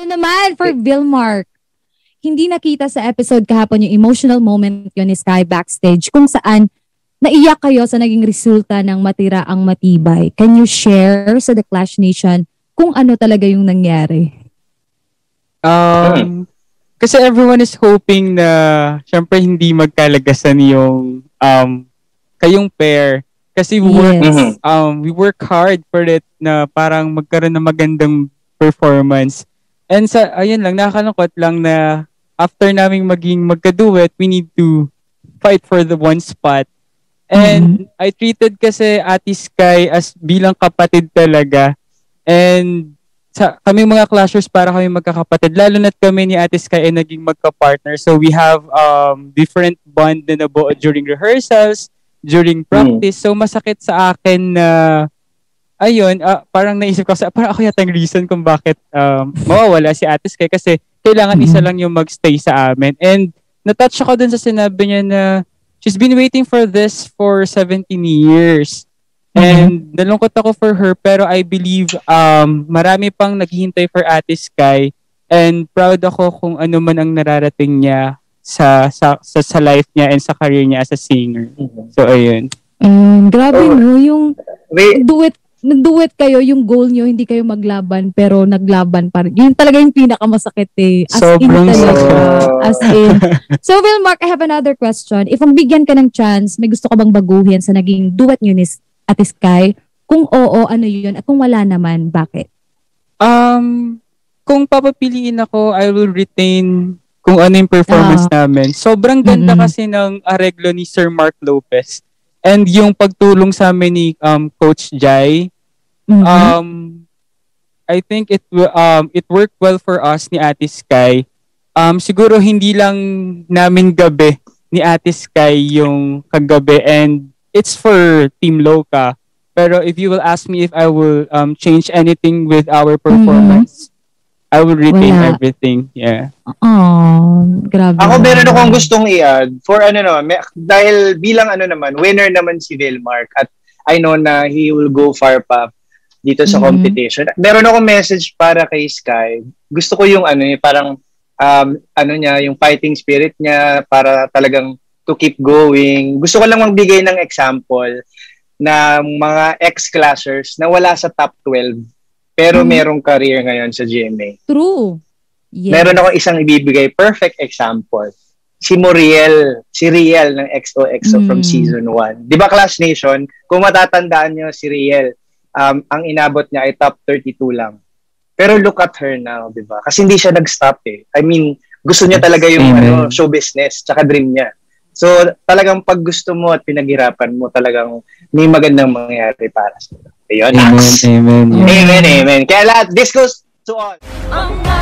Ito naman for Vilmark. Hindi nakita sa episode kahapon yung emotional moment yun ni Sky backstage kung saan naiyak kayo sa naging resulta ng matira ang matibay. Can you share sa The Clash Nation kung ano talaga yung nangyari? Kasi everyone is hoping na syempre hindi magkalagasan yung kayong pair. Kasi we work hard for it na parang magkaroon ng magandang performance. And sa, ayun lang, nakakalungkot lang na after naming maging magkaduet, we need to fight for the one spot. And I treated kasi Ate Sky as bilang kapatid talaga. And sa, kami mga clashers para kami magkakapatid. Lalo na't kami ni Ate Sky ay naging magka-partner. So we have different bond na nabuo during rehearsals, during practice. So masakit sa akin na parang naisip ko kasi parang ako yata yung reason kung bakit mawawala si Ate Sky kasi kailangan isa lang yung magstay sa amin. And natouch ako dun sa sinabi niya na she's been waiting for this for 17 years. And nalungkot ako for her pero I believe marami pang naghihintay for Ate Sky and proud ako kung ano man ang nararating niya sa life niya and sa career niya as a singer. So, ayun. Grabe no, yung nag-duet kayo, yung goal nyo, hindi kayo maglaban, pero naglaban pa rin. Yun talaga yung pinakamasakit eh. As sobrang in talaga. As in. So, Vilmark, I have another question. If magbigyan ka ng chance, may gusto ka bang baguhin sa naging duet nyo ni Ate Sky? Kung oo, ano yun? At kung wala naman, bakit? Kung papapiliin ako, I will retain kung ano yung performance namin. Sobrang ganda kasi ng areglo ni Sir Mark Lopez. And yung pagtulong sa amin ni Coach Jay, I think it worked well for us ni Ate Sky. Siguro hindi lang namin gabi ni Ate Sky yung kagabi and it's for Team Loca. Pero if you will ask me if I will change anything with our performance, I will retain everything. Yeah. Oh, grabe. Ako meron akong gustong i-add for ano naman, dahil bilang ano naman, winner naman si Vilmark at I know na he will go far pa dito sa competition. Meron akong message para kay Sky. Gusto ko yung ano, parang ano niya, yung fighting spirit niya para talagang to keep going. Gusto ko lang magbigay ng example ng mga ex-classers na wala sa top 12. Pero merong career ngayon sa GMA. True. Yes. Meron akong isang ibibigay. Perfect example. Si Muriel. Si Riel ng XOXO from Season 1. Di ba Clash Nation? Kung matatandaan nyo si Riel, ang inabot niya ay top 32 lang. Pero look at her now, di ba? Kasi hindi siya nag-stop eh. I mean, gusto niya talaga yung show business tsaka dream niya. So, talagang pag gusto mo at pinaghirapan mo, talagang may magandang mangyayari para sa'yo. Amen, amen, amen. Amen, amen. Kaya lahat, this goes to all.